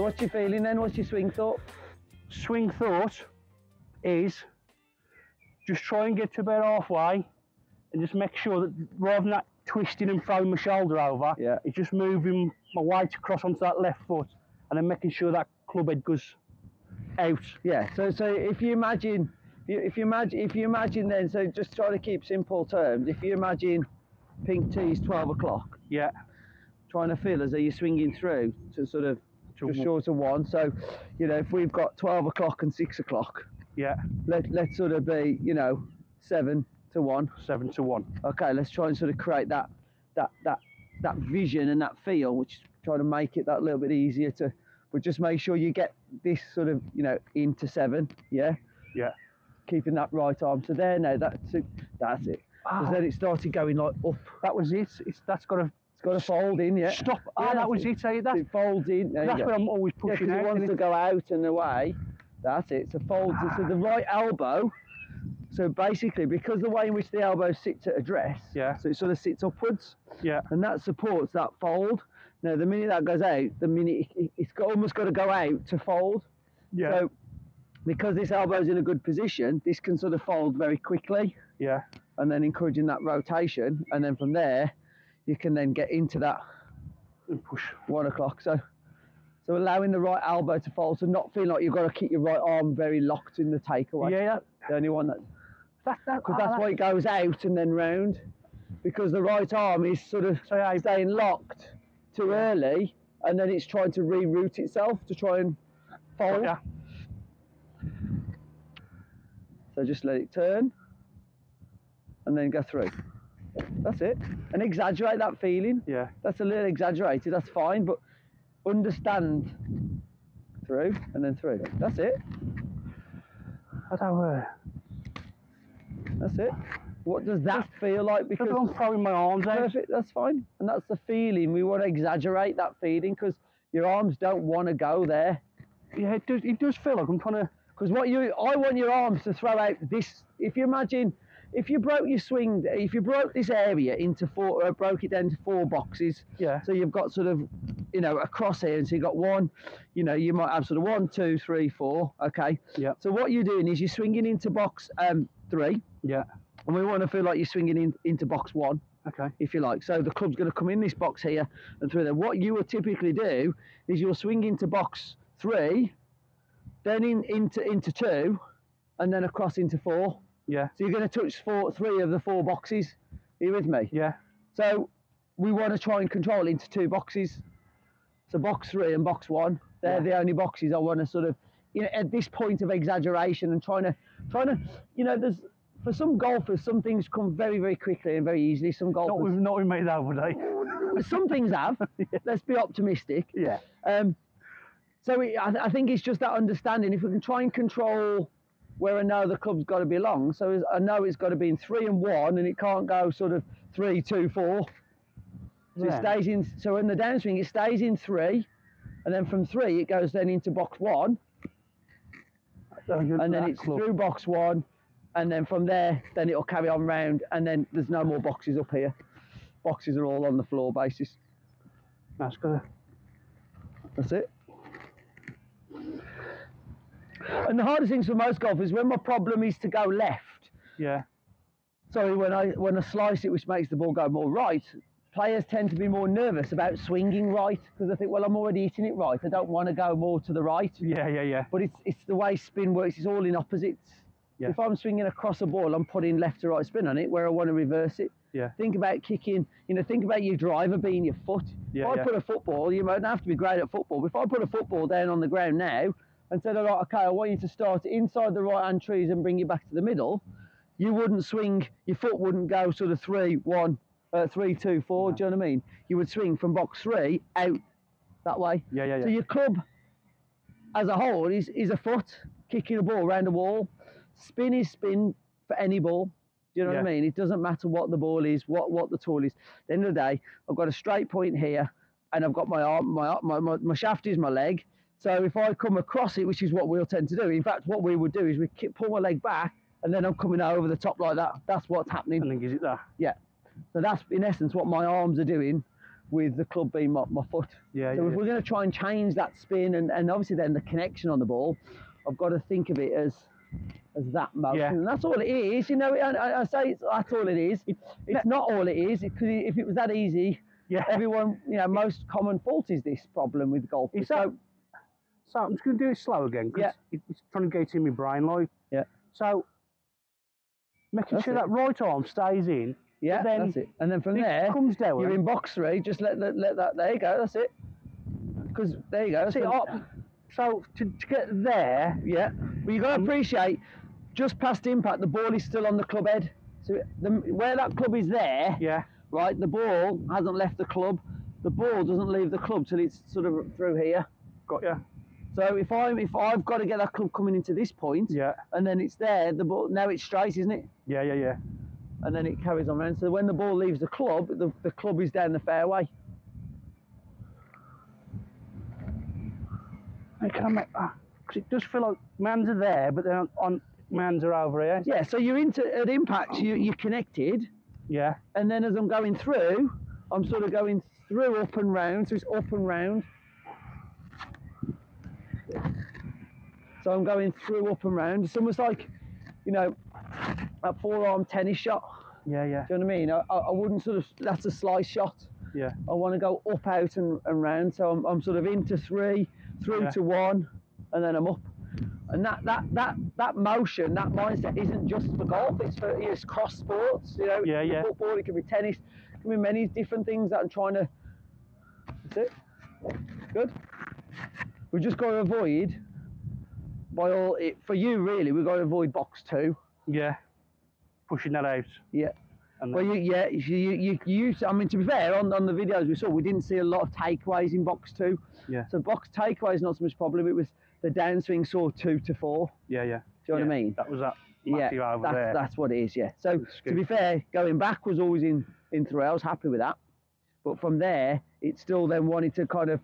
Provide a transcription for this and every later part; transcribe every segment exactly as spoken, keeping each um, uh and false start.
So what's your feeling then? What's your swing thought? Swing thought is just try and get to about halfway and just make sure that rather than that twisting and throwing my shoulder over, yeah. it's just moving my weight across onto that left foot and then making sure that club head goes out. Yeah, so so if you imagine, if you imagine, if you imagine then, so just try to keep simple terms. If you imagine pink tea is twelve o'clock. Yeah. Trying to feel as though you're swinging through to sort of just short of one. So, you know, if we've got twelve o'clock and six o'clock. Yeah. Let, let's sort of be, you know, seven to one. Seven to one. Okay, let's try and sort of create that, that, that, that vision and that feel, which is trying to make it that little bit easier to, but just make sure you get this sort of, you know, into seven. Yeah. Yeah. Keeping that right arm to there. No, that's it. That's it. Because oh. then it started going like up. That was it. It's that's got to it's got to fold in. Yeah. Stop. Ah, yeah, that was it. Hey, that it folds in. There that's where I'm always pushing. Yeah, out, it wants to it? Go out and away. That's it. So folds. Ah. So the right elbow. So basically, because the way in which the elbow sits at address. Yeah. So it sort of sits upwards. Yeah. And that supports that fold. Now the minute that goes out, the minute it, it's got, almost got to go out to fold. Yeah. So because this elbow's in a good position, this can sort of fold very quickly. Yeah. And then encouraging that rotation, and then from there, you can then get into that and push one o'clock. So, so allowing the right elbow to fold, so not feeling like you've got to keep your right arm very locked in the takeaway. Yeah, that, the only one that that, that cause ah, that's that. Why it goes out and then round, because the right arm is sort of so, yeah, staying locked too yeah. early, and then it's trying to reroute itself to try and fold. Yeah. So just let it turn and then go through. That's it. And exaggerate that feeling. Yeah. That's a little exaggerated, that's fine, but understand through and then through. That's it. I don't know. That's it. What does that that's, feel like? Because I'm throwing my arms out. Perfect, that's fine. And that's the feeling. We want to exaggerate that feeling because your arms don't want to go there. Yeah, it does, it does feel like I'm trying to... Because what you, I want your arms to throw out this, if you imagine, if you broke your swing, if you broke this area into four, or broke it down to four boxes, yeah. so you've got sort of, you know, across here, and so you've got one, you know, you might have sort of one, two, three, four, okay? Yeah. So what you're doing is you're swinging into box um, three. Yeah. And we want to feel like you're swinging in, into box one. Okay. If you like. So the club's going to come in this box here and through there. What you would typically do is you'll swing into box three, then in, into into two, and then across into four. Yeah. So you're going to touch four, three of the four boxes. Are you with me? Yeah. So we want to try and control into two boxes. So box three and box one. They're yeah. the only boxes I want to sort of, you know, at this point of exaggeration and trying to, trying to, you know, there's for some golfers, some things come very, very quickly and very easily. Some golfers not with me that would I. Some things have. Yeah. Let's be optimistic. Yeah. Um. So it, I, th I think it's just that understanding. If we can try and control where I know the club's got to be long, so I know it's got to be in three and one, and it can't go sort of three, two, four. So yeah. it stays in. So in the downswing, it stays in three, and then from three it goes then into box one, and then it's club. through box one, and then from there, then it'll carry on round, and then there's no more boxes up here. Boxes are all on the floor basis. That's good. That's it. And the hardest things for most golfers, when my problem is to go left. Yeah. Sorry, when I when I slice it, which makes the ball go more right, players tend to be more nervous about swinging right because I think, well, I'm already hitting it right. I don't want to go more to the right. Yeah, yeah, yeah. But it's it's the way spin works. It's all in opposites. Yeah. If I'm swinging across a ball, I'm putting left to right spin on it where I want to reverse it. Yeah. Think about kicking, you know, think about your driver being your foot. Yeah, if I yeah. put a football, you might have to be great at football, but if I put a football down on the ground now and said, all right, okay, I want you to start inside the right-hand trees and bring it back to the middle, you wouldn't swing, your foot wouldn't go sort of three, one, uh, three, two, four, no. do you know what I mean? You would swing from box three out that way. Yeah, yeah, yeah. So your club as a whole is, is a foot kicking a ball around a wall. Spin is spin for any ball. Do you know yeah. what I mean? It doesn't matter what the ball is, what, what the tool is. At the end of the day, I've got a straight point here, and I've got my arm, my, my, my, my shaft is my leg. So if I come across it, which is what we'll tend to do. In fact, what we would do is we kick, pull my leg back, and then I'm coming over the top like that. That's what's happening. I think is it that? Yeah. So that's, in essence, what my arms are doing with the club being my, my foot. Yeah. So yeah, if we're going to try and change that spin and, and obviously then the connection on the ball, I've got to think of it as as that motion. Yeah. And that's all it is. You know, I, I say it's, that's all it is. It's, it's not all it is, because if it was that easy, yeah, everyone, you know, most common fault is this problem with golf. So, so I'm just going to do it slow again, because yeah. it's trying to get in my brain, like. Yeah. So making that's sure it. that right arm stays in. Yeah, then that's it. And then from there, comes down, you're in box three. Just let the, let that. There you go. That's it. Because there you go. That's it. Up. So to, to get there, yeah. Well, you got to appreciate just past impact, the ball is still on the club head. So the, where that club is there, yeah. Right, the ball hasn't left the club. The ball doesn't leave the club till it's sort of through here. Got ya. So if I'm if I've got to get that club coming into this point, yeah. And then it's there. The ball now it's straight, isn't it? Yeah, yeah, yeah. And then it carries on round. So when the ball leaves the club, the, the club is down the fairway. And can I make that? Because it does feel like mans are there, but then on, on mans are over here. Yeah, so you're into at impact, you, you're connected. Yeah. And then as I'm going through, I'm sort of going through up and round, so it's up and round. So I'm going through up and round. It's almost like, you know, a forearm tennis shot. Yeah, yeah. Do you know what I mean? I, I wouldn't sort of, that's a slice shot. Yeah. I want to go up, out and, and round. So I'm, I'm sort of into three, through yeah. to one, and then I'm up. And that, that, that, that motion, that mindset isn't just for golf, it's for, you know, it's cross sports, you know. Yeah, yeah. Football, it can be tennis, it can be many different things that I'm trying to, that's it. Good. We've just got to avoid, by all, it, for you really, we've got to avoid box two. Yeah. Pushing that out. Yeah. And well, you, yeah, you, you, you, I mean, to be fair, on, on the videos we saw, we didn't see a lot of takeaways in box two. Yeah. So box takeaway is not so much problem. It was the downswing saw two to four. Yeah, yeah. Do you know yeah, what I mean? That was that. Matthew yeah. Over that's there. That's what it is. Yeah. So to be fair, going back was always in in three. I was happy with that. But from there, it still then wanted to kind of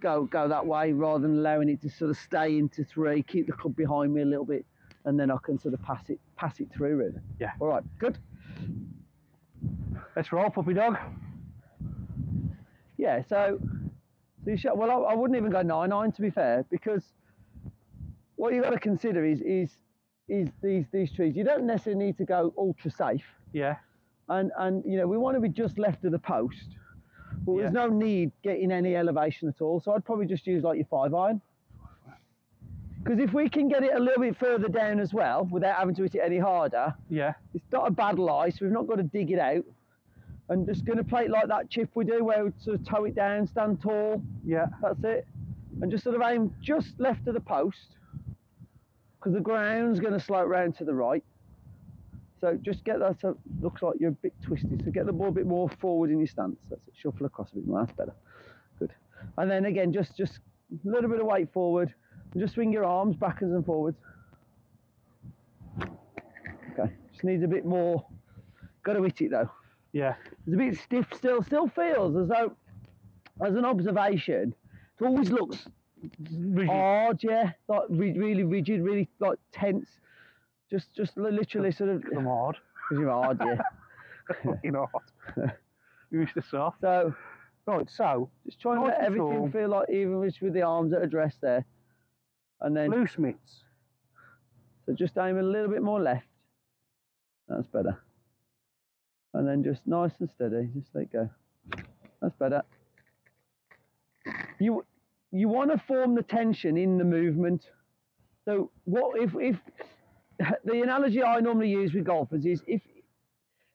go go that way rather than allowing it to sort of stay into three, keep the club behind me a little bit. And then I can sort of pass it, pass it through, really. Yeah. All right. Good. Let's roll, puppy dog. Yeah. So, so you shot. Well, I, I wouldn't even go nine iron to be fair, because what you got to consider is is is these these trees. You don't necessarily need to go ultra safe. Yeah. And and you know we want to be just left of the post, but yeah. There's no need getting any elevation at all. So I'd probably just use like your five iron. Because if we can get it a little bit further down as well, without having to hit it any harder, yeah, it's not a bad lice. We've not got to dig it out, and just going to play it like that chip we do, where we sort of toe it down, stand tall. Yeah, that's it, and just sort of aim just left of the post, because the ground's going to slope round to the right. So just get that. So looks like you're a bit twisted. So get the ball a bit more forward in your stance. That's it. Shuffle across a bit more. That's better. Good. And then again, just just a little bit of weight forward. Just swing your arms backwards and forwards. Okay, just needs a bit more. Got to hit it though. Yeah. It's a bit stiff still. Still feels as though, as an observation, it always looks rigid. Hard, yeah. Like really rigid, really like tense. Just, just literally sort of. I'm hard. Because you're hard, yeah. Fucking hard. You used to soft. So, right. So, just trying to let everything feel like even with the arms at address there. And then loose mitts. So just aim a little bit more left. That's better. And then just nice and steady, just let go. That's better. You you want to form the tension in the movement. So what if if the analogy I normally use with golfers is if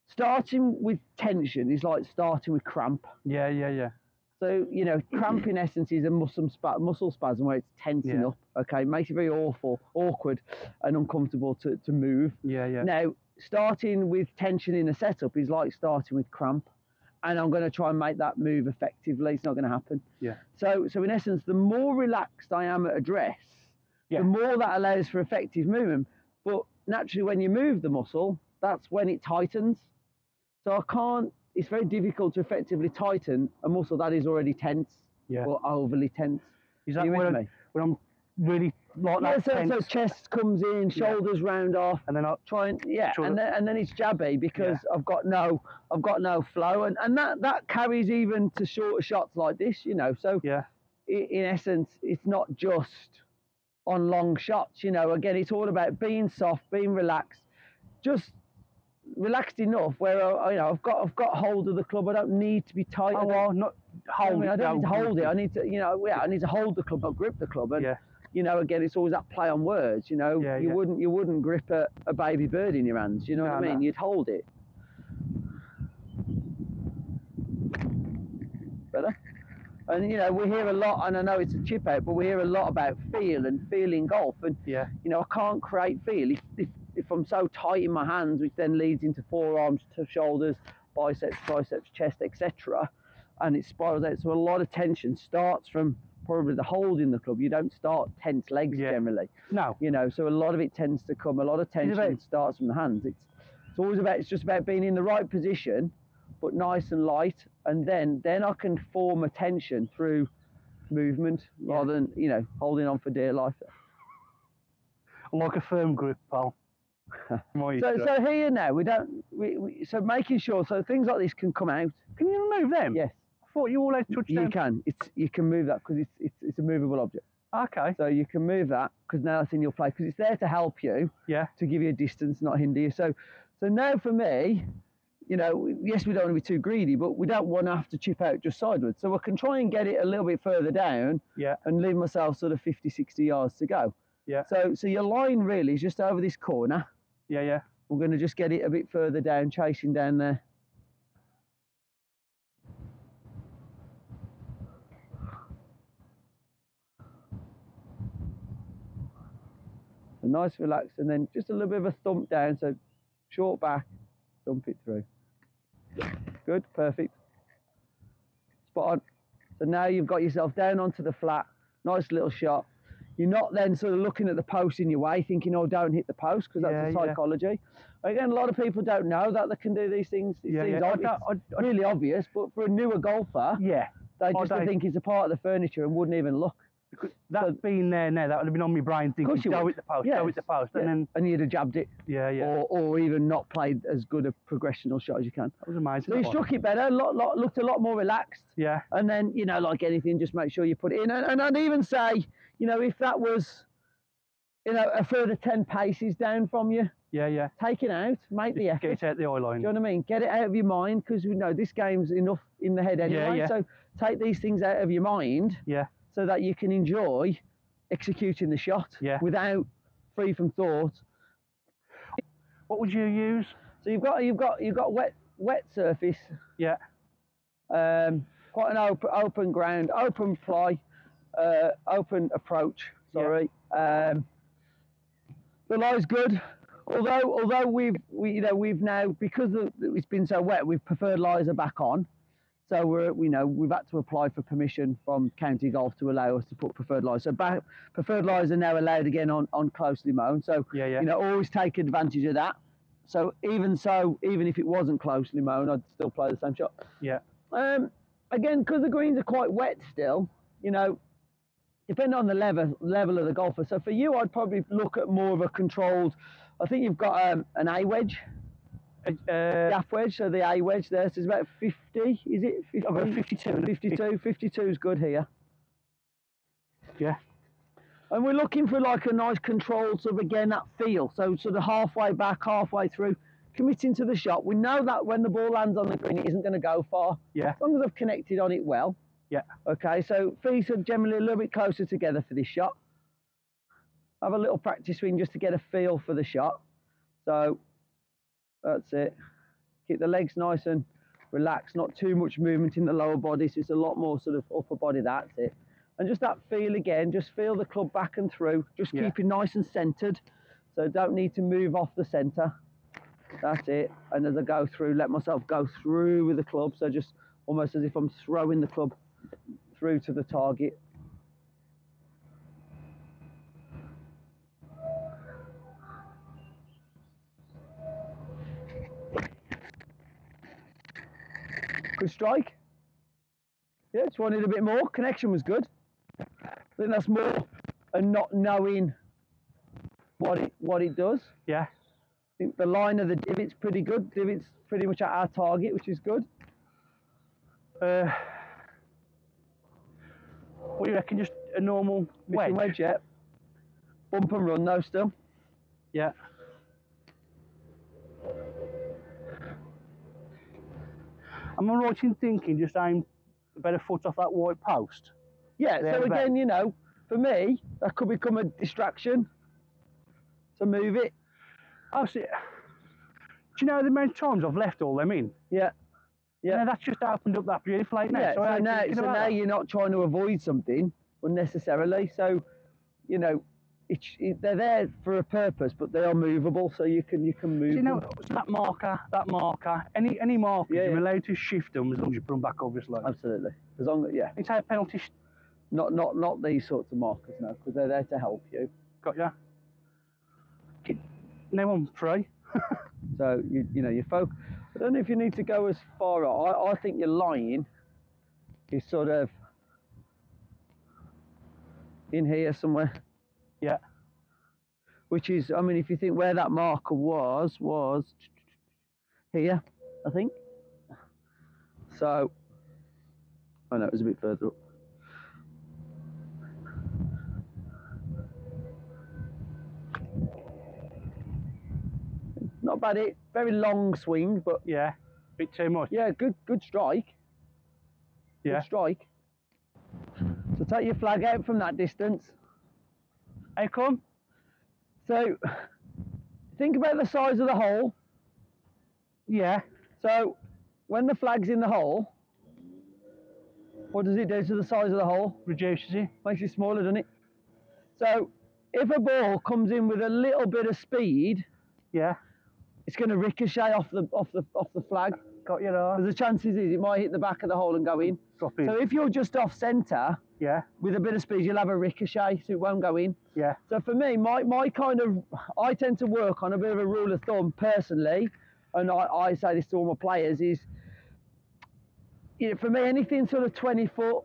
starting with tension is like starting with cramp. Yeah, yeah, yeah. So, you know, cramp in essence is a muscle, spa muscle spasm where it's tensing yeah. up, okay? Makes it very awful, awkward and uncomfortable to, to move. Yeah, yeah. Now, starting with tension in a setup is like starting with cramp, and I'm going to try and make that move effectively. It's not going to happen. Yeah. So, so in essence, the more relaxed I am at address, yeah. the more that allows for effective movement. But naturally, when you move the muscle, that's when it tightens. So I can't... It's very difficult to effectively tighten a muscle that is already tense yeah. or overly tense. Is that you where, I, where I'm really like yeah, that. So, so chest comes in, shoulders yeah. round off, and then I try and yeah, shoulder. and then and then it's jabby because yeah. I've got no I've got no flow, and and that that carries even to shorter shots like this, you know. So yeah, it, in essence, it's not just on long shots, you know. Again, it's all about being soft, being relaxed, just relaxed enough where I, you know I've got I've got hold of the club. I don't need to be tight. Oh, well, not hold. I, mean, it, I don't no, need to hold it. I need to you know yeah I need to hold the club, not grip the club. And, yeah. You know, again, it's always that play on words. You know, yeah, you yeah. wouldn't you wouldn't grip a, a baby bird in your hands. You know no, what I mean? No. You'd hold it. Better. And you know, we hear a lot, and I know it's a chip out, but we hear a lot about feel and feeling golf. And yeah, you know, I can't create feel if if, if I'm so tight in my hands, which then leads into forearms, to shoulders, biceps, triceps, chest, et cetera. And it spirals out. So a lot of tension starts from probably the hold in the club. You don't start tense legs yeah. generally. No. You know, so a lot of it tends to come, a lot of tension about, starts from the hands. It's it's always about, it's just about being in the right position, but nice and light, and then then I can form a tension through movement yeah. rather than, you know, holding on for dear life. Like a firm grip, pal. so, so here now, we don't, we, we so making sure, so things like this can come out. Can you remove them? Yes. Thought you always touch them. You can. It's you can move that because it's, it's it's a movable object. Okay. So you can move that because now that's in your place because it's there to help you. Yeah. To give you a distance, not hinder you. So so now for me, you know, yes, we don't want to be too greedy, but we don't want to have to chip out just sideways. So I can try and get it a little bit further down. Yeah. And leave myself sort of fifty, sixty yards to go. Yeah. So so your line really is just over this corner. Yeah, yeah. We're going to just get it a bit further down, chasing down there. Nice relax, and then just a little bit of a thump down, so short back, thump it through. Good, perfect, spot on. So now you've got yourself down onto the flat, nice little shot. You're not then sort of looking at the post in your way, thinking, oh, don't hit the post, because that's yeah, a psychology. Yeah. Again, a lot of people don't know that they can do these things. It yeah, seems yeah. Ob I, I, really I, obvious, but for a newer golfer, yeah, they just I think it's a part of the furniture and wouldn't even look. Because that so, being there now, that would have been on my brain thinking, go with the post, yes. go with the post, yeah. and then... And you'd have jabbed it. Yeah, yeah. Or, or even not played as good a progressional shot as you can. That was amazing. So you struck it better, lot, lot, looked a lot more relaxed. Yeah. And then, you know, like anything, just make sure you put it in. And, and I'd even say, you know, if that was, you know, a further ten paces down from you. Yeah, yeah. Take it out, make the effort. Get it out the eye line. Do you know what I mean? Get it out of your mind, because, you know, this game's enough in the head anyway. Yeah, yeah. So take these things out of your mind. Yeah. So that you can enjoy executing the shot yeah. without free from thought. What would you use? So you've got you've got you've got wet wet surface. Yeah. Um, quite an open open ground, open ply, uh, open approach. Sorry. Yeah. Um, the lie's good. Although although we've we you know we've now because the, it's been so wet, we've preferred lies are back on. So we're, you know, we've had to apply for permission from County Golf to allow us to put preferred lies. So back, preferred lies are now allowed again on, on closely mown. So, yeah, yeah. you know, always take advantage of that. So even so, even if it wasn't closely mown, I'd still play the same shot. Yeah. Um, again, because the greens are quite wet still, you know, depending on the level, level of the golfer. So for you, I'd probably look at more of a controlled, I think you've got um, an A wedge. Uh, Gaff wedge, so the A wedge there, so it's about fifty, is it? fifty? I've got fifty-two. fifty-two, fifty-two is good here. Yeah. And we're looking for like a nice controlled sort of, again, that feel. So sort of halfway back, halfway through, committing to the shot. We know that when the ball lands on the green, it isn't going to go far. Yeah. As long as I've connected on it well. Yeah. Okay, so feet are generally a little bit closer together for this shot. Have a little practice swing just to get a feel for the shot. So... that's it. Keep the legs nice and relaxed, not too much movement in the lower body, so it's a lot more sort of upper body. That's it. And just that feel again, just feel the club back and through, just yeah. keep it nice and centered, so don't need to move off the center. That's it. And as I go through, let myself go through with the club, so just almost as if I'm throwing the club through to the target. Good strike. Yeah, just wanted a bit more. Connection was good. I think that's more and not knowing what it what it does. Yeah. I think the line of the divot's pretty good. Divot's pretty much at our target, which is good. Uh, what do you reckon? Just a normal wedge? wedge, yeah. Bump and run though still. Yeah. Am I right in thinking just aim a better foot off that white post? Yeah, there so again, about. you know, for me, that could become a distraction to move it. I see. Do you know the amount of times I've left all them in? Yeah. Yeah. Now that's just opened up that beauty plate now. Yeah, so, so now, so now you're not trying to avoid something unnecessarily. So, you know, it's, it, they're there for a purpose, but they are movable, so you can you can move. Do you know them. that marker, that marker, any any marker, yeah, you're yeah. allowed to shift them as long as you put them back over the slope. Absolutely, as long as yeah. It's how penalty. Not not not these sorts of markers, no, because they're there to help you. Got ya. No, I'm free. So you you know your folk. I don't know if you need to go as far out. I I think your line is sort of in here somewhere. Yeah, which is, I mean, if you think where that marker was, was here, I think. So, oh no, it was a bit further up. Not bad, it, very long swing, but. Yeah, a bit too much. Yeah, good, good strike. Yeah. Good strike. So take your flag out from that distance. How come? So, think about the size of the hole. Yeah. So, when the flag's in the hole, what does it do to the size of the hole? Reduces it. Makes it smaller, doesn't it? So, if a ball comes in with a little bit of speed, yeah, it's going to ricochet off the off the off the flag. Got your arm. Because the chances is it might hit the back of the hole and go in. Drop in. So if you're just off centre. Yeah. With a bit of speed, you'll have a ricochet, so it won't go in. Yeah. So for me, my, my kind of, I tend to work on a bit of a rule of thumb personally, and I, I say this to all my players, is, you know, for me, anything sort of twenty foot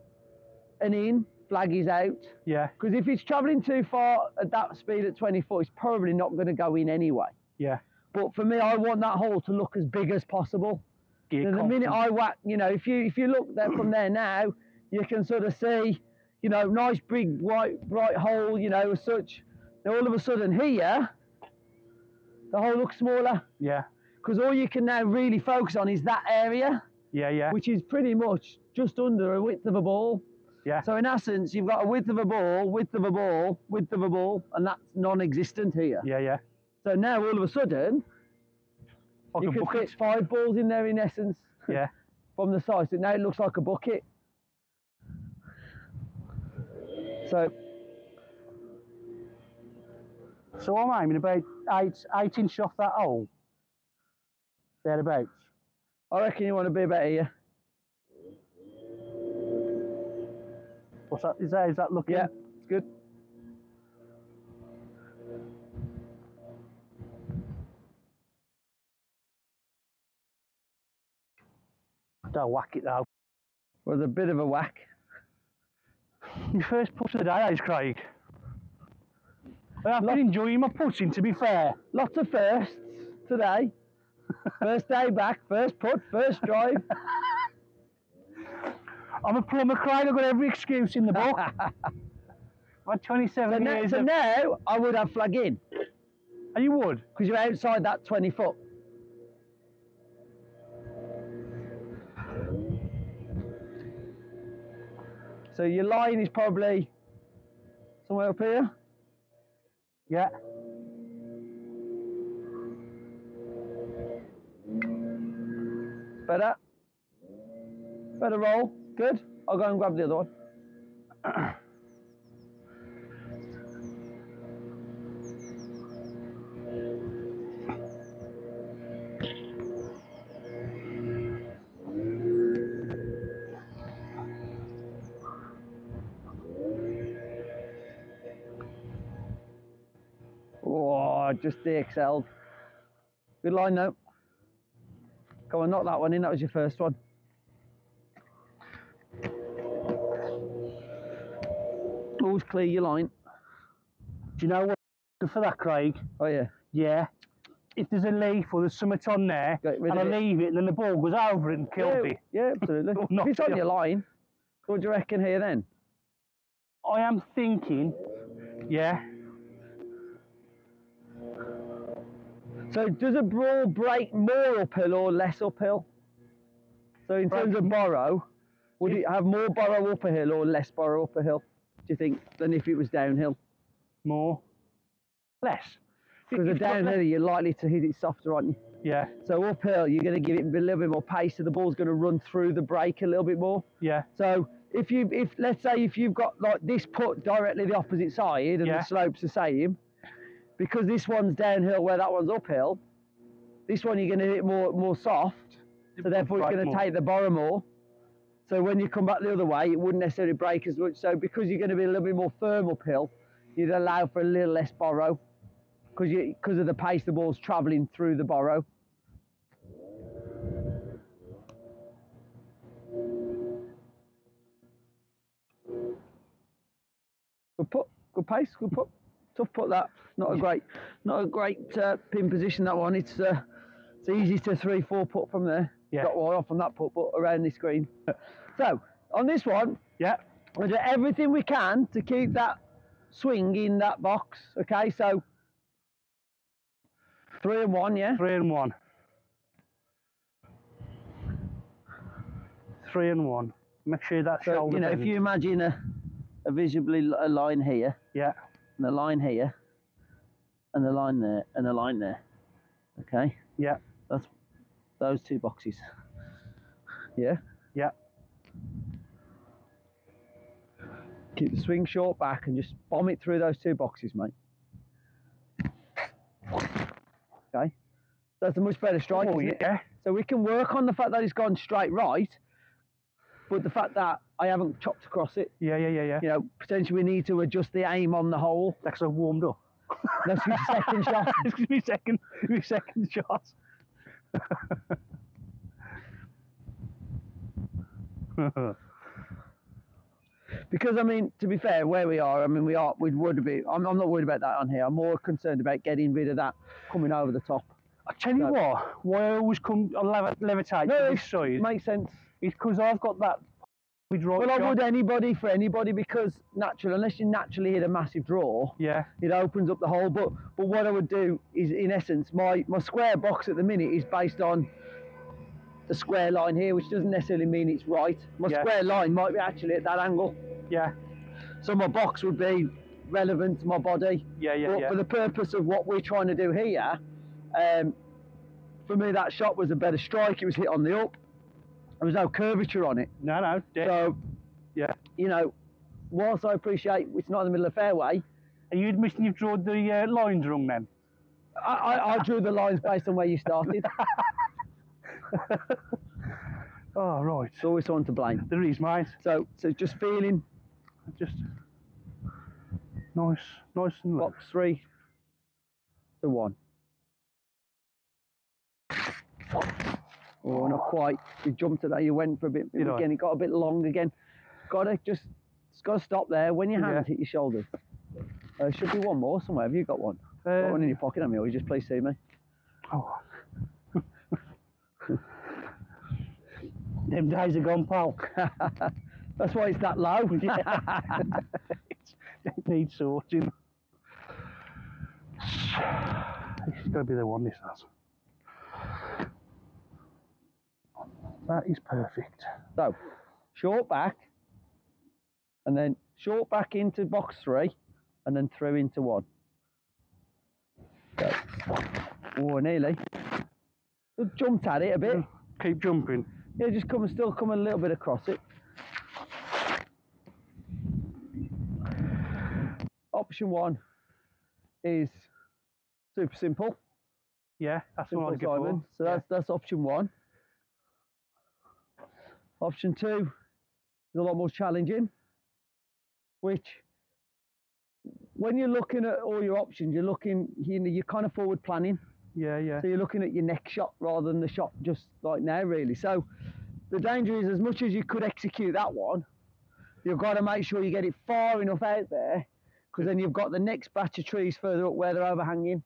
and in, flag is out. Yeah. Because if it's travelling too far at that speed at twenty foot, it's probably not going to go in anyway. Yeah. But for me, I want that hole to look as big as possible. Get now, the confident. minute I whack, you know, if you if you look there from there now, you can sort of see, you know, nice big white bright hole, you know, as such. Now all of a sudden here, the hole looks smaller. Yeah. Because all you can now really focus on is that area. Yeah, yeah. Which is pretty much just under a width of a ball. Yeah. So in essence, you've got a width of a ball, width of a ball, width of a ball, and that's non-existent here. Yeah, yeah. So now all of a sudden, like you could fit five balls in there in essence. Yeah. From the size, so now it looks like a bucket. So, so I'm aiming about eight, eight inch off that hole, thereabouts. I reckon you want to be about here. What's that? Is that, is that looking? Yeah, it's good. Don't whack it though. Well, there's a bit of a whack. Your first putt of the day is Craig. I've been enjoying my putting, to be fair. Lots of firsts today. First day back, first putt, first drive. I'm a plumber, Craig. I've got every excuse in the book. I've had twenty-seven so years. So of... now I would have flag in. And you would? Because you're outside that twenty foot. So your line is probably somewhere up here. Yeah. Better. Better roll. Good. I'll go and grab the other one. Just D X L'd. Good line though. Come on, knock that one in. That was your first one. Always clear your line. Do you know what good for that, Craig? Oh yeah. Yeah. If there's a leaf or there's something on there, and I it. leave it, then the ball goes over it and killed yeah, it. Yeah, absolutely. If it's on your line, what do you reckon here then? I am thinking, yeah. So does a brawl break more uphill or less uphill? So in terms of borrow, would it have more borrow up a hill or less borrow up a hill, do you think, than if it was downhill? More. Less. Because a downhill, you're likely to hit it softer, aren't you? Yeah. So uphill, you're going to give it a little bit more pace, so the ball's going to run through the break a little bit more. Yeah. So if you, if let's say if you've got like this put directly the opposite side and yeah. the slope's the same, because this one's downhill where that one's uphill, this one you're going to hit more more soft. So therefore it's going to take the borrow more. So when you come back the other way, it wouldn't necessarily break as much. So because you're going to be a little bit more firm uphill, you'd allow for a little less borrow because you because of the pace the ball's travelling through the borrow. Good put, good pace, good put. Tough put that. Not a great, not a great uh, pin position that one. It's uh, it's easy to three, four put from there. Yeah. Got one off from that putt, but around this green. So on this one, yeah, we do everything we can to keep that swing in that box. Okay, so three and one, yeah. Three and one. Three and one. Make sure that so, shoulder. You know, bends. If you imagine a, a visibly a line here, yeah, and a line here, and a line there, and a line there. Okay. Yeah. That's. Those two boxes. Yeah? Yeah. Keep the swing short back and just bomb it through those two boxes, mate. Okay. That's a much better strike, oh, isn't it? Yeah. So we can work on the fact that it's gone straight right, but the fact that I haven't chopped across it. Yeah, yeah, yeah, yeah. You know, potentially we need to adjust the aim on the hole. That's I've warmed up. That's my second shot. That's my second, my second shot. Because I mean, to be fair, where we are, I mean, we are we'd worried about. I'm, I'm not worried about that on here. I'm more concerned about getting rid of that coming over the top. I tell you so, what, why I always come I lev levitate no, to this side makes sense. It's because I've got that. We draw. Well, shot. I would anybody for anybody because natural, unless you naturally hit a massive draw, yeah, it opens up the hole. But but what I would do is, in essence, my my square box at the minute is based on the square line here, which doesn't necessarily mean it's right. My yeah. square line might be actually at that angle. Yeah. So my box would be relevant to my body. Yeah, yeah, but yeah. For the purpose of what we're trying to do here, um, for me that shot was a better strike. It was hit on the up. There was no curvature on it. No, no. Yeah. So, yeah. You know, whilst I appreciate it's not in the middle of the fairway. Are you admitting you've drawn the uh, lines wrong then? I, I, I drew the lines based on where you started. Oh, right. It's always someone to blame. There is, mate. So, so just feeling. Just nice, nice and low. Box three to one. Oh, not quite. You jumped at that. You went for a bit, bit again. It got a bit long again. Got to just, it's got to stop there. When your hands yeah. hit your shoulders, there uh, should be one more somewhere. Have you got one? Um, got one in your pocket, haven't you? Or you just please see me. Oh, them days are gone, pal. That's why it's that low. It needs sorting. It's got to be the one. This has. That is perfect. So, short back, and then short back into box three, and then through into one. So, oh, nearly. Just jumped at it a bit. Keep jumping. Yeah, just come and still come a little bit across it. Option one is super simple. Yeah, that's what I'm going for. So yeah. that's that's option one. Option two is a lot more challenging, which when you're looking at all your options, you're looking, you know, you're kind of forward planning. Yeah, yeah. So you're looking at your next shot rather than the shot just like now, really. So the danger is as much as you could execute that one, you've got to make sure you get it far enough out there because then you've got the next batch of trees further up where they're overhanging.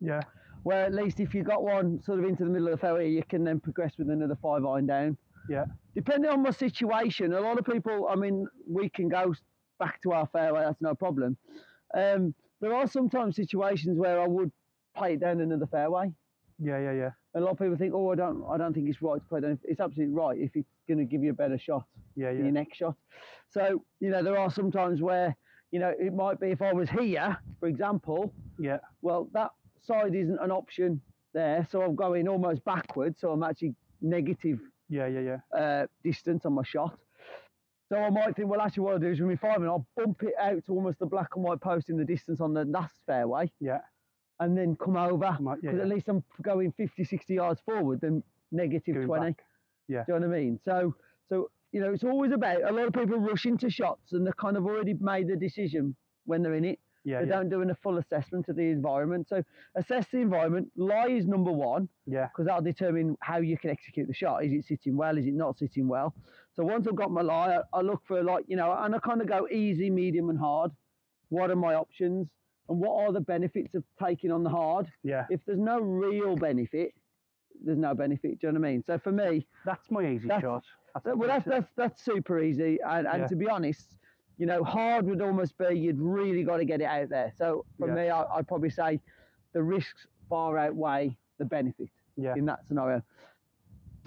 Yeah. Where at least if you got one sort of into the middle of the fairway, you can then progress with another five iron down. Yeah. Depending on my situation, a lot of people, I mean, we can go back to our fairway, that's no problem. Um, there are sometimes situations where I would play it down another fairway. Yeah, yeah, yeah. And a lot of people think, oh, I don't, I don't think it's right to play down. It's absolutely right if it's going to give you a better shot. Yeah, yeah. In your next shot. So, you know, there are some times where, you know, it might be if I was here, for example. Yeah. Well, that side isn't an option there, so I'm going almost backwards, so I'm actually negative. Yeah, yeah, yeah. Uh, distance on my shot. So I might think, well, actually what I'll do is with my five and I'll bump it out to almost the black and white post in the distance on the last fairway. Yeah. And then come over, because yeah, yeah. at least I'm going fifty, sixty yards forward than negative going twenty. Back. Yeah. Do you know what I mean? So, so you know, it's always about, a lot of people rush into shots and they've kind of already made the decision when they're in it. Yeah, they yeah. don't do a full assessment of the environment. So assess the environment. Lie is number one, yeah, because that'll determine how you can execute the shot. Is it sitting well? Is it not sitting well? So once I've got my lie, I, I look for like, you know, and I kind of go easy, medium and hard. What are my options? And what are the benefits of taking on the hard? Yeah. If there's no real benefit, there's no benefit. Do you know what I mean? So for me... That's my easy that's, shot. That's that, well, that's, that's, that's super easy. And, and yeah. to be honest... You know, hard would almost be you'd really got to get it out there. So for yeah. me, I, I'd probably say the risks far outweigh the benefit yeah. in that scenario.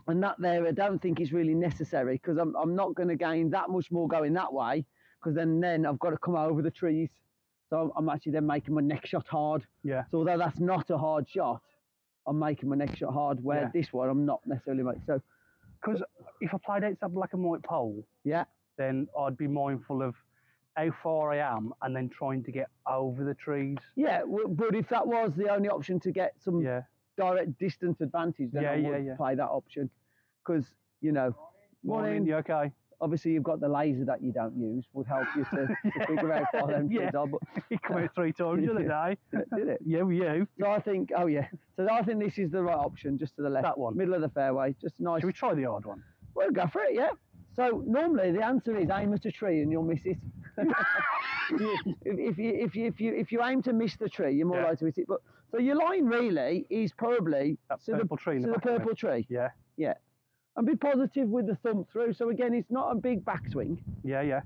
And that there, I don't think is really necessary because I'm I'm not going to gain that much more going that way because then then I've got to come over the trees. So I'm actually then making my next shot hard. Yeah. So although that's not a hard shot, I'm making my next shot hard. Where yeah. this one, I'm not necessarily making. So because if I played out to that black and white pole, yeah. then I'd be mindful of how far I am and then trying to get over the trees. Yeah, but if that was the only option to get some yeah. direct distance advantage, then yeah, I yeah, would yeah. play that option. Because, you know... Morning, morning, you okay? Obviously, you've got the laser that you don't use, would help you to, yeah. to figure out how them yeah. trees are. But it came out three times the other day. Did it? Yeah, with you. So I think, oh yeah. So I think this is the right option, just to the left. That one. Middle of the fairway, just nice. Should we try the hard one? We'll go for it, yeah. So normally the answer is aim at a tree and you'll miss it. if, you, if, you, if, you, if, you, if you aim to miss the tree, you're more yeah. likely to miss it. But so your line really is probably that to purple the tree. To the purple tree. Yeah. Yeah. And be positive with the thumb through. So again, it's not a big backswing. Yeah, yeah.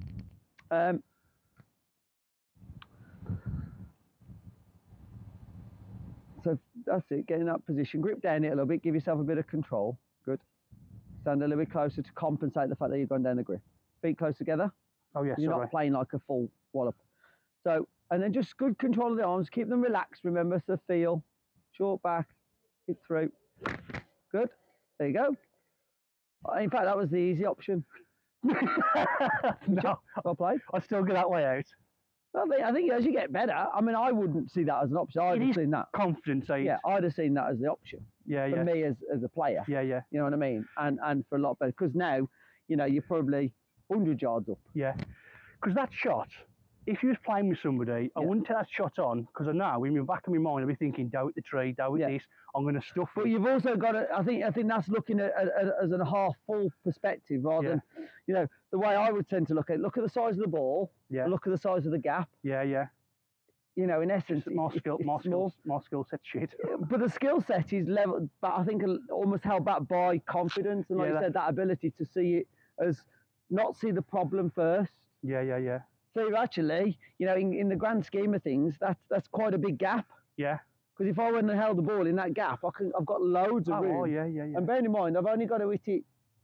Um, so that's it. Get in that position. Grip down it a little bit. Give yourself a bit of control. Good. Stand a little bit closer to compensate the fact that you've gone down the grip. Feet close together. Oh, yes. You're sorry. Not playing like a full wallop. So, and then just good control of the arms. Keep them relaxed, remember, so feel. Short back, hip through. Good. There you go. In fact, that was the easy option. No. Well played. I still get that way out. I think, I think as you get better, I mean, I wouldn't see that as an option. I'd it have seen that. Confidence, ain't it? Yeah, I'd have seen that as the option. Yeah, for yeah. For me as, as a player. Yeah, yeah. You know what I mean? And and for a lot better. Because now, you know, you're probably one hundred yards up. Yeah. Because that shot, if you was playing with somebody, I yeah. wouldn't take that shot on, because I know in the back of my mind, I'd be thinking, down at the tree, down yeah. at this, I'm going to stuff it. But you've also got to, I think, I think that's looking at, at, at as a half full perspective rather yeah. than, you know, the way I would tend to look at it. Look at the size of the ball. Yeah. Look at the size of the gap. Yeah, yeah. You know, in essence, my skill, my skill, my skill set shit. But the skill set is level, but I think almost held back by confidence and, like yeah, you said, that ability to see it as not see the problem first. Yeah, yeah, yeah. So actually, you know, in, in the grand scheme of things, that's that's quite a big gap. Yeah. Because if I went and held the ball in that gap, I can, I've got loads of oh, room. Oh yeah, yeah, yeah. And bear in mind, I've only got to hit it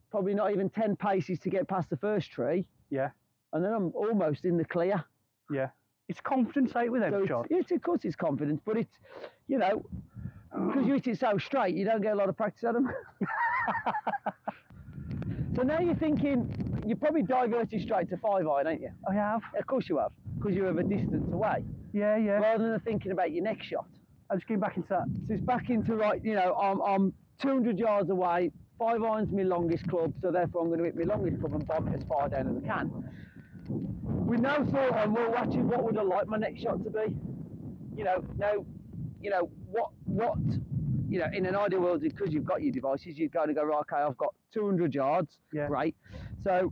probably not even ten paces to get past the first tree. Yeah. And then I'm almost in the clear. Yeah. It's confidence out with every shot. It's, of course it's confidence, but it's, you know, because you hit it so straight, you don't get a lot of practice at them. So now you're thinking, you're probably diverted straight to five iron, ain't you? I have. Of course you have, because you're of a distance away. Yeah, yeah. Rather than thinking about your next shot. I'm just getting back into that. So it's back into, right, you know, I'm, I'm two hundred yards away, five iron's my longest club, so therefore I'm going to hit my longest club and bomb it as far down as I can. With no thought on, well, actually, what would I like my next shot to be? You know, no, you know, what, what, you know, in an ideal world, because you've got your devices, you're going to go, right, okay, I've got two hundred yards, yeah. great. So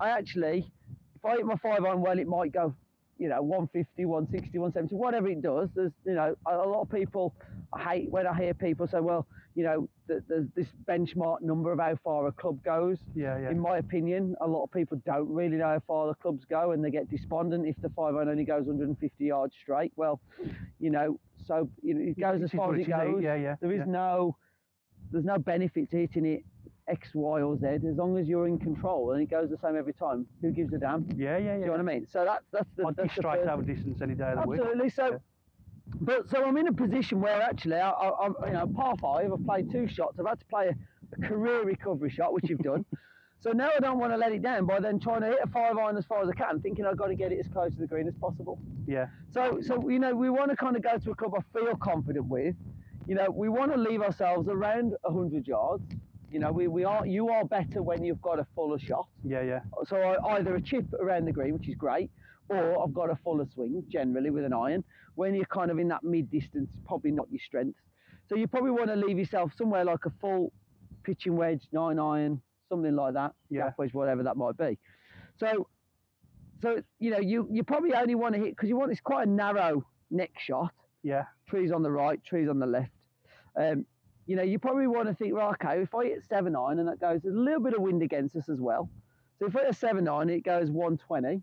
I actually, if I hit my five iron well, it might go you know, one fifty, one sixty, one seventy, whatever it does. There's, you know, a lot of people, I hate when I hear people say, well, you know, th there's this benchmark number of how far a club goes. Yeah, yeah. In my opinion, a lot of people don't really know how far the clubs go, and they get despondent if the five iron only goes one hundred fifty yards straight. Well, you know, so it goes as far as it goes. Yeah, yeah. There is no, there's no benefit to hitting it X, Y, or Z, as long as you're in control and it goes the same every time. Who gives a damn? Yeah, yeah, yeah. Do you know what I mean? So that, that's the. I'd strike our distance any day of the week. Absolutely. So, yeah. but so I'm in a position where actually, I, I, I'm, you know, par five. I've played two shots. I've had to play a, a career recovery shot, which you've done. So now I don't want to let it down by then trying to hit a five iron as far as I can, thinking I've got to get it as close to the green as possible. Yeah. So, so you know, we want to kind of go to a club I feel confident with. You know, we want to leave ourselves around a hundred yards. You know, we, we are you are better when you've got a fuller shot. Yeah, yeah. So I, either a chip around the green, which is great, or I've got a fuller swing, generally, with an iron. When you're kind of in that mid-distance, probably not your strength. So you probably want to leave yourself somewhere like a full pitching wedge, nine iron, something like that. Yeah. Half wedge, whatever that might be. So, so you know, you, you probably only want to hit, because you want this quite a narrow neck shot. Yeah. Trees on the right, trees on the left. Um, You know, you probably want to think, well, okay, if I hit seven iron and that goes, there's a little bit of wind against us as well. So if I hit a seven iron, it goes one twenty.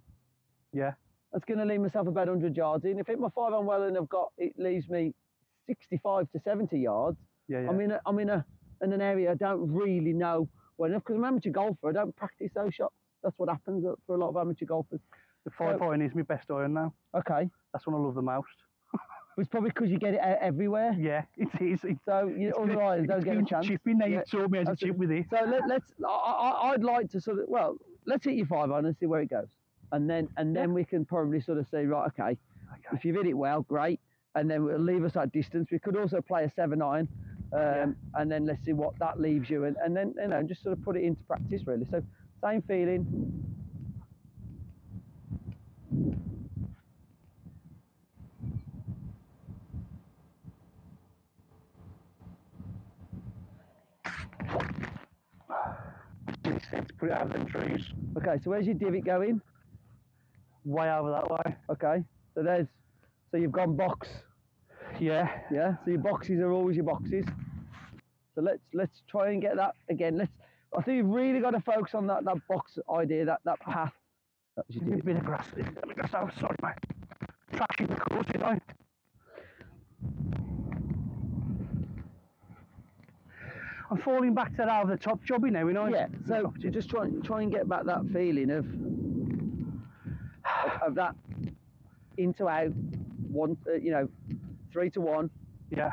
Yeah. That's going to leave myself about a hundred yards in. If I hit my five iron well and I've got, it leaves me sixty-five to seventy yards. Yeah, yeah. I'm in a, I'm in a, in an area I don't really know well enough, because I'm an amateur golfer. I don't practice those shots. That's what happens for a lot of amateur golfers. The five so, iron is my best iron now. Okay. That's what I love the most. It's probably because you get it out everywhere. Yeah, it is. It's, so you it's other irons don't get a chance. Chipping now, yeah. You taught me how to chip with it. So let, let's. I, I, I'd like to sort of. Well, let's hit your five iron and see where it goes, and then and then yeah. we can probably sort of say, right, okay, okay, if you've hit it well, great, and then we'll leave us that distance. We could also play a seven iron, um, yeah. and then let's see what that leaves you, and and then you know just sort of put it into practice really. So same feeling. It's pretty out of the trees. Okay, so where's your divot going? Way over that way. Okay, so there's, so you've gone box. Yeah. Yeah. So your boxes are always your boxes. So let's let's try and get that again. Let's. I think you've really got to focus on that that box idea, that that path. That's your divot. A bit of grass. Let me just have a sorry, mate. Trashing the course, did I? I'm falling back to that out of the top jobby now, you know. Yeah, so you just try, try and get back that feeling of of, of that into out one, uh, you know, three to one. Yeah.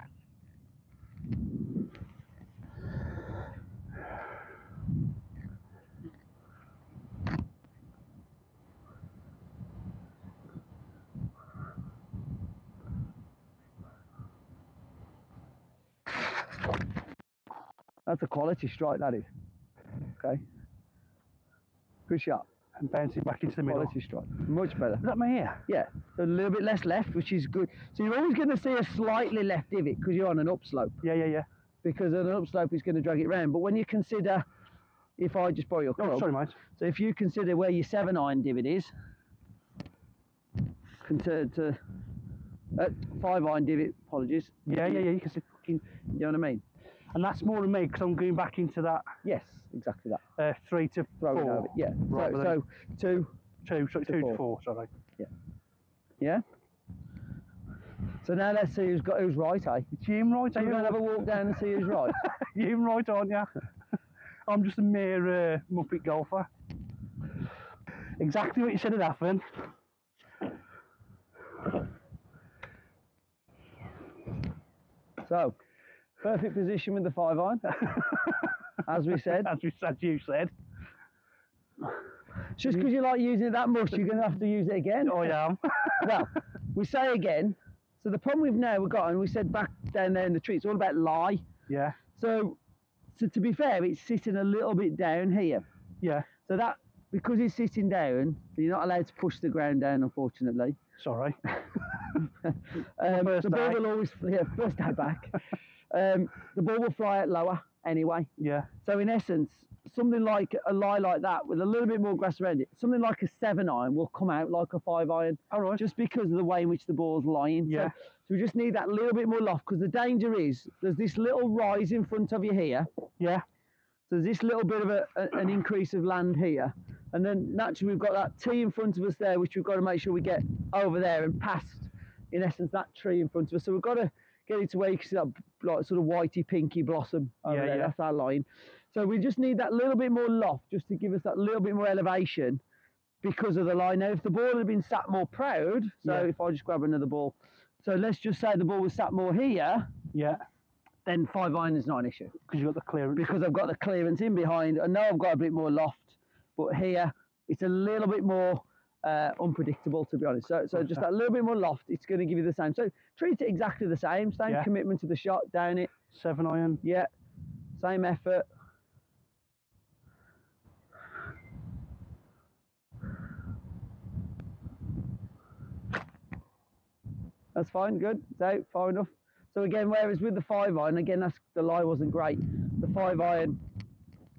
That's a quality strike, that is. Okay. Good shot. And bouncing back into the middle. Quality strike. Much better. Is that my ear? Yeah. So a little bit less left, which is good. So you're always going to see a slightly left divot because you're on an upslope. Yeah, yeah, yeah. Because an upslope is going to drag it round. But when you consider, if I just borrow your club. Oh, sorry, mate. So if you consider where your seven iron divot is, compared to uh, five iron divot, apologies. Yeah, yeah, yeah. You can see fucking, you know what I mean? And that's more than me because I'm going back into that. Yes, exactly that. Uh, three to Throw four. Over. Yeah. Right, so, so two. Two. So to two four. to four. Sorry. Yeah. Yeah. So now let's see who's got who's right, eh? It's you right. So you're gonna have a walk down and see who's right. You're right, aren't you? I'm just a mere uh, muppet golfer. Exactly what you said had happened. So. Perfect position with the five iron, as we said. as, we, as you said. It's just because you like using it that much, you're going to have to use it again. Oh, I am. Well, we say again. So the problem we've now got, and we said back down there in the tree, it's all about lie. Yeah. So, so to be fair, it's sitting a little bit down here. Yeah. So that, because it's sitting down, you're not allowed to push the ground down, unfortunately. Sorry. um, first the ball day. will always, yeah, first day back. Um, the ball will fly out lower anyway. Yeah. So in essence, something like a lie like that with a little bit more aggressive edge, something like a seven iron will come out like a five iron. All right. Just because of the way in which the ball's lying. Yeah. So, so we just need that little bit more loft, because the danger is there's this little rise in front of you here. Yeah. So there's this little bit of a, a, an increase of land here. And then naturally we've got that tee in front of us there, which we've got to make sure we get over there and past, in essence, that tree in front of us. So we've got to get it to where you can see that like, sort of whitey pinky blossom over yeah, there. Yeah. That's our line. So we just need that little bit more loft just to give us that little bit more elevation because of the line. Now, if the ball had been sat more proud, so yeah. if I just grab another ball, so let's just say the ball was sat more here. Yeah. Then five iron is not an issue. Because you've got the clearance. Because I've got the clearance in behind. I know I've got a bit more loft, but here it's a little bit more uh, unpredictable, to be honest. So, so just that little bit more loft, it's going to give you the same. So treat it exactly the same, same yeah. commitment to the shot, down it. Seven iron. Yeah, same effort. That's fine, good, so far enough. So again, whereas with the five iron, again, that's, the lie wasn't great. The five iron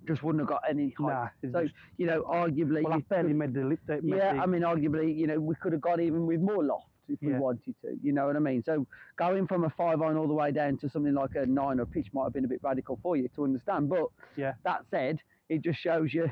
just wouldn't have got any height. Nah, so, you know, arguably... Well, I barely made the lip. Yeah, I mean, arguably, you know, we could have got even with more loft if we yeah. wanted to, you know what I mean? So going from a five iron all the way down to something like a nine or pitch might have been a bit radical for you to understand. But yeah. that said, it just shows you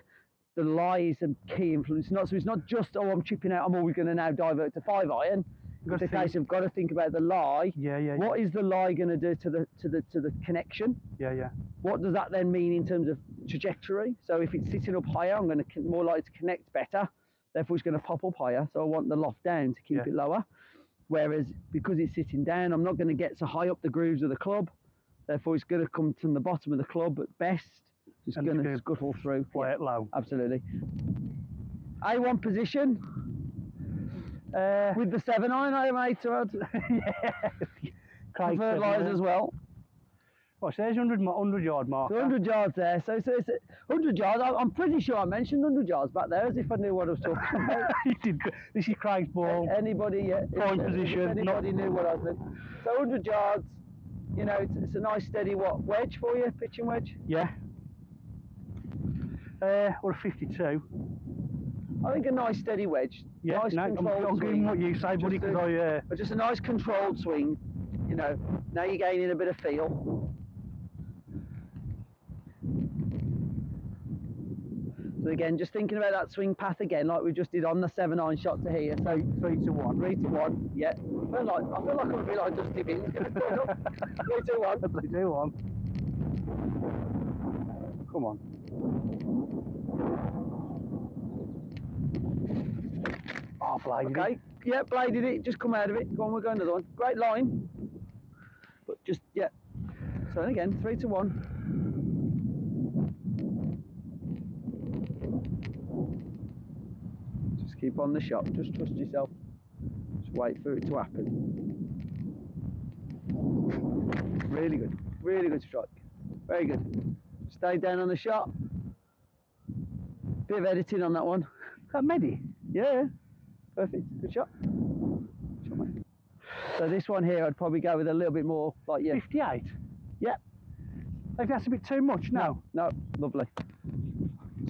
the lie is a key influence. Not, so it's not just, oh, I'm chipping out, I'm always going to now divert to five iron. It's a case of got to think about the lie. Yeah, yeah. What yeah. is the lie going to do to the to the to the connection? Yeah, yeah. What does that then mean in terms of trajectory? So if it's sitting up higher, I'm going to more likely to connect better. Therefore, it's going to pop up higher. So I want the loft down to keep yeah. it lower. Whereas because it's sitting down, I'm not going to get so high up the grooves of the club. Therefore, it's going to come from the bottom of the club at best. So it's and going it's to scuttle through. Play yeah, it low. Absolutely. A one position. Uh, With the seven iron, I made to add. yeah. Craig fertiliser as well. Watch, there's your hundred yard mark. So hundred yards there. So, so it's hundred yards. I, I'm pretty sure I mentioned hundred yards back there as if I knew what I was talking about. You did. This is Craig's ball. Anybody, yeah. Point if, position. If anybody not... knew what I was doing. So hundred yards, you know, it's, it's a nice steady what? Wedge for you, pitching wedge? Yeah. Uh, or a fifty-two. I think a nice steady wedge. Yeah, nice no, controlled I'm doing what you say, buddy, because I... Uh... Just a nice controlled swing, you know. Now you're gaining a bit of feel. So again, just thinking about that swing path again, like we just did on the seven iron shot to here. So three to one. Three to one, yeah. I feel like, I feel like I'm a bit like Dusty Bin's going to turn up. Three to one. Three to one. Come on. Oh, bladed okay. it. Yeah, bladed it. Just come out of it. Go on, we'll go another one. Great line. But just, yeah. So then again, three to one. Just keep on the shot. Just trust yourself. Just wait for it to happen. Really good. Really good strike. Very good. Stay down on the shot. Bit of editing on that one. That Medi? Yeah. Perfect. Good shot. Good shot, mate. So this one here, I'd probably go with a little bit more, like yeah. fifty-eight. Yeah. Like that's a bit too much. No. No. Lovely.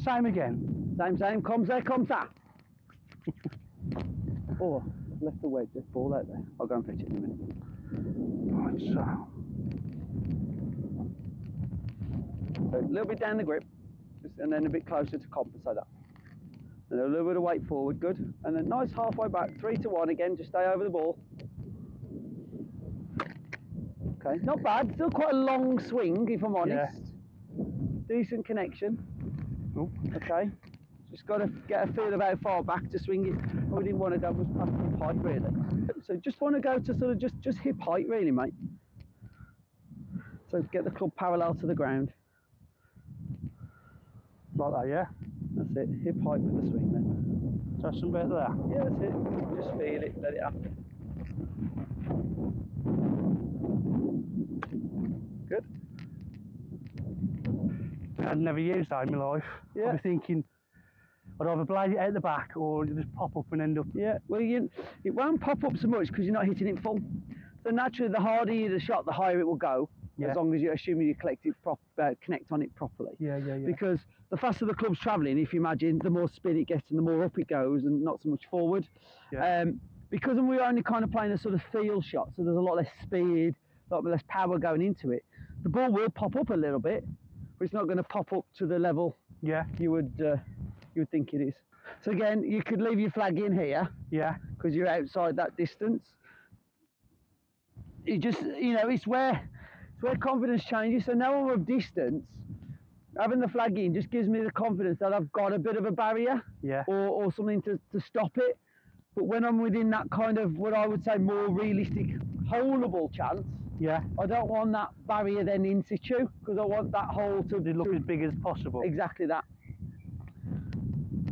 Same again. Same, same. Comes there, comes that. Oh, left the wedge. There's ball out there. I'll go and fetch it in a minute. Right, so. So a little bit down the grip, just, and then a bit closer to compensate that. And a little bit of weight forward, good. And then nice halfway back, three to one again, just stay over the ball. Okay, not bad, still quite a long swing, if I'm honest. Yeah. Decent connection. Oh. Okay, just got to get a feel about how far back to swing it. What we didn't want to go was past hip height, really. So just want to go to sort of just, just hip height, really, mate. So get the club parallel to the ground. Like that, yeah? That's it, hip height with the swing then. Touch some bit there. Yeah, that's it. Just feel it, let it happen. Good. I've never used that in my life. Yeah. I'd be thinking, I'd either blade it out the back or just pop up and end up. Yeah, well, you, it won't pop up so much because you're not hitting it full. So naturally, the harder the shot, the higher it will go. yeah. as long as you assume you collect it prop, uh, connect on it properly. Yeah, yeah, yeah. Because the faster the club's travelling, if you imagine, the more spin it gets and the more up it goes and not so much forward. Yeah. Um, because we're only kind of playing a sort of field shot, so there's a lot less speed, a lot less power going into it. The ball will pop up a little bit, but it's not going to pop up to the level yeah. you would uh, you would think it is. So again, you could leave your flag in here, yeah, because you're outside that distance. You just, you know, it's where it's where confidence changes. So now I'm of distance, having the flag in just gives me the confidence that I've got a bit of a barrier, yeah, or, or something to, to stop it. But when I'm within that kind of what I would say more realistic, holdable chance, yeah, I don't want that barrier then in situ, because I want that hole to look to, as big as possible. Exactly that.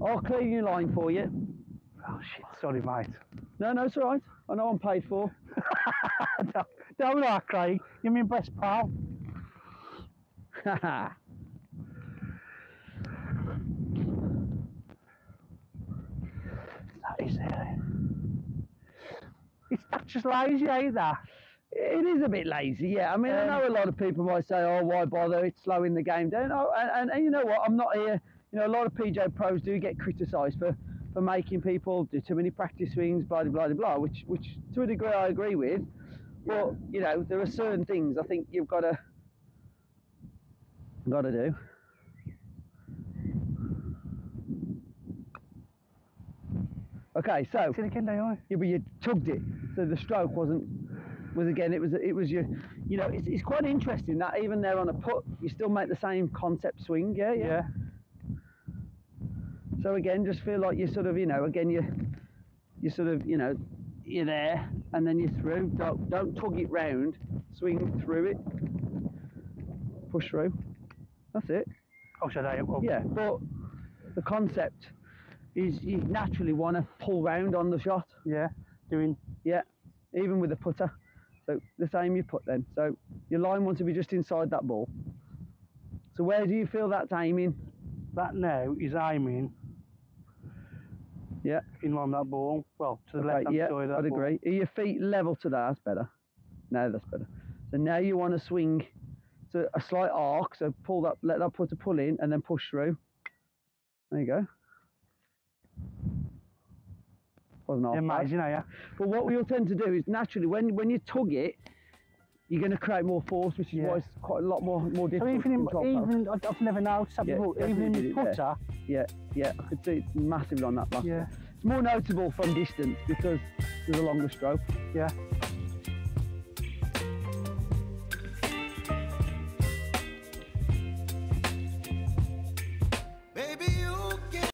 I'll clear your line for you. Oh shit, sorry mate. No, no, it's all right. I know I'm paid for. don't, don't lie, Craig. You're my best pal. That is it. It's that's just lazy, ain't that? It is a bit lazy, yeah. I mean, um, I know a lot of people might say, "Oh, why bother? It's slowing the game down." Oh, and, and, and you know what? I'm not here. You know, a lot of P J pros do get criticised for, for making people do too many practice swings, blah, blah, blah, blah, which, which to a degree I agree with. But, you know, there are certain things I think you've got to, got to do. Okay, so... Yeah, but you tugged it, so the stroke wasn't... Was again, it was it was your, you know, it's, it's quite interesting that even there on a putt, you still make the same concept swing, yeah, yeah. yeah. So again, just feel like you're sort of, you know, again, you're, you're sort of, you know, you're there and then you're through. Don't, don't tug it round. Swing through it. Push through. That's it. Oh, should I? Well, yeah, but the concept is you naturally want to pull round on the shot. Yeah, doing. Yeah, even with a putter. So the same you put then. So your line wants to be just inside that ball. So where do you feel that's aiming? That now is aiming. Yeah. In on that ball. Well, to the okay, left hand yeah, side of that I'd ball. Agree. Are your feet level to that? That's better. No, that's better. So now you want to swing so a slight arc, so pull that, let that putter pull in and then push through. There you go. Wasn't half Imagine, yeah. But what we'll tend to do is naturally when, when you tug it, you're going to create more force, which is yeah. why it's quite a lot more more difficult. So even in, even out. I've never noticed that yeah, before. Even in putter, yeah, yeah, I could see it's massively on that last. Yeah, it's more notable from distance because there's a longer stroke. Yeah.